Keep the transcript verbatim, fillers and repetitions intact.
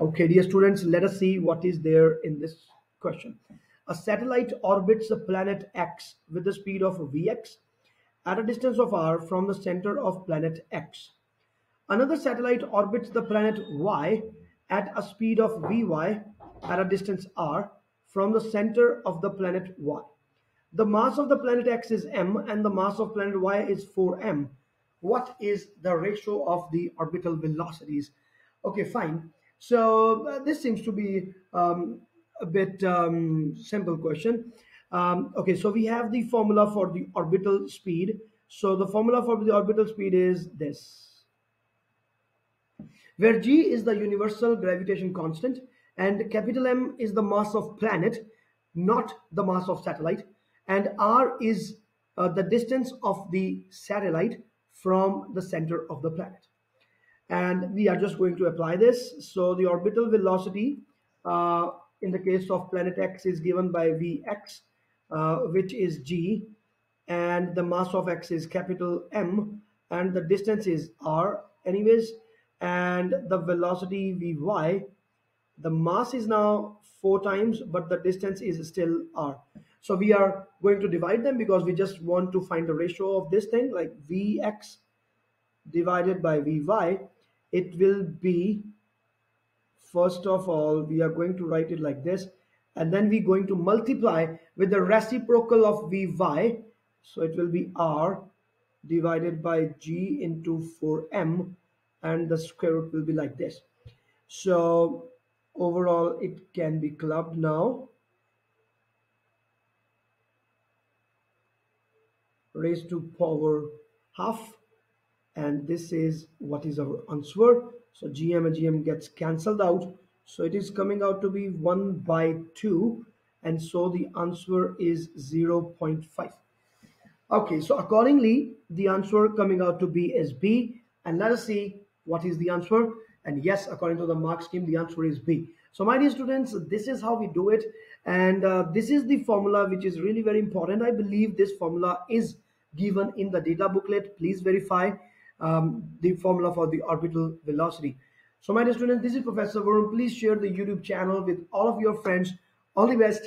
Okay, dear students, let us see what is there in this question. A satellite orbits the planet X with the speed of V X at a distance of R from the center of planet X. Another satellite orbits the planet Y at a speed of V Y at a distance R from the center of the planet Y. The mass of the planet X is M and the mass of planet Y is four M. What is the ratio of the orbital velocities? Okay, fine. So uh, this seems to be um, a bit um, simple question. Um, okay, so we have the formula for the orbital speed. So the formula for the orbital speed is this, where G is the universal gravitation constant and capital M is the mass of planet, not the mass of satellite, and R is uh, the distance of the satellite from the center of the planet. And we are just going to apply this. So the orbital velocity uh, in the case of planet X is given by Vx, uh, which is G, and the mass of X is capital M, and the distance is R anyways, and the velocity Vy. The mass is now four times, but the distance is still R. So we are going to divide them because we just want to find the ratio of this thing, like Vx divided by Vy. It will be, first of all, we are going to write it like this, and then we're going to multiply with the reciprocal of Vy. So it will be R divided by G into four M, and the square root will be like this. So overall, it can be clubbed now, raised to power half, and this is what is our answer. So G M and G M gets cancelled out, so it is coming out to be one by two, and so the answer is zero point five. Okay, so accordingly the answer coming out to be is B, and let us see what is the answer. And yes, according to the mark scheme, the answer is B. So my dear students, this is how we do it, and uh, this is the formula which is really very important. I believe this formula is given in the data booklet. Please verify um, the formula for the orbital velocity. So my dear students, this is Professor Varun. Please share the YouTube channel with all of your friends. All the best.